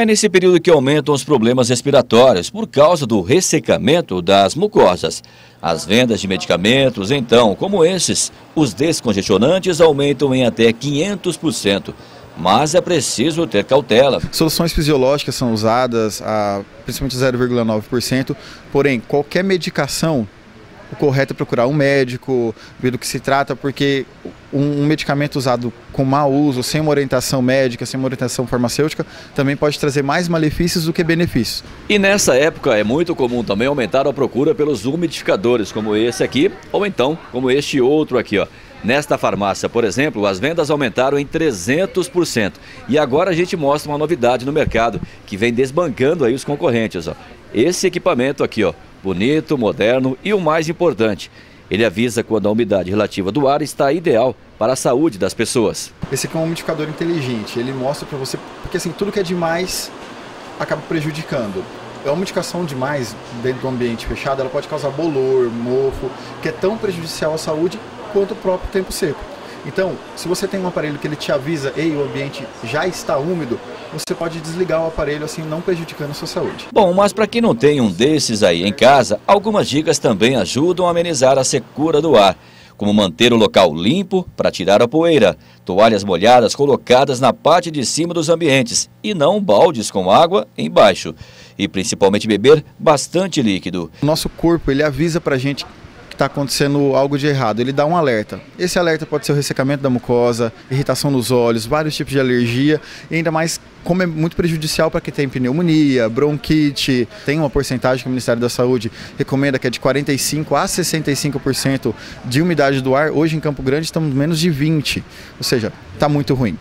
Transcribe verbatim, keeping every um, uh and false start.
É nesse período que aumentam os problemas respiratórios por causa do ressecamento das mucosas. As vendas de medicamentos, então, como esses, os descongestionantes aumentam em até quinhentos por cento. Mas é preciso ter cautela. Soluções fisiológicas são usadas, a, principalmente zero vírgula nove por cento, porém, qualquer medicação, o correto é procurar um médico, ver do que se trata, porque um, um medicamento usado com mau uso, sem uma orientação médica, sem uma orientação farmacêutica, também pode trazer mais malefícios do que benefícios. E nessa época é muito comum também aumentar a procura pelos umidificadores, como esse aqui, ou então como este outro aqui, ó. Nesta farmácia, por exemplo, as vendas aumentaram em trezentos por cento. E agora a gente mostra uma novidade no mercado, que vem desbancando aí os concorrentes, ó. Esse equipamento aqui, ó, bonito, moderno e o mais importante, ele avisa quando a umidade relativa do ar está ideal para a saúde das pessoas. Esse aqui é um umidificador inteligente, ele mostra para você, porque assim, tudo que é demais acaba prejudicando. A umidificação demais dentro do ambiente fechado, ela pode causar bolor, mofo, que é tão prejudicial à saúde quanto o próprio tempo seco. Então, se você tem um aparelho que ele te avisa, ei, o ambiente já está úmido, você pode desligar o aparelho assim, não prejudicando a sua saúde. Bom, mas para quem não tem um desses aí em casa, algumas dicas também ajudam a amenizar a secura do ar, como manter o local limpo para tirar a poeira, toalhas molhadas colocadas na parte de cima dos ambientes e não baldes com água embaixo. E principalmente beber bastante líquido. O nosso corpo, ele avisa para a gente está acontecendo algo de errado, ele dá um alerta. Esse alerta pode ser o ressecamento da mucosa, irritação nos olhos, vários tipos de alergia, e ainda mais como é muito prejudicial para quem tem pneumonia, bronquite. Tem uma porcentagem que o Ministério da Saúde recomenda que é de quarenta e cinco a sessenta e cinco por cento de umidade do ar. Hoje em Campo Grande estamos menos de vinte por cento, ou seja, está muito ruim.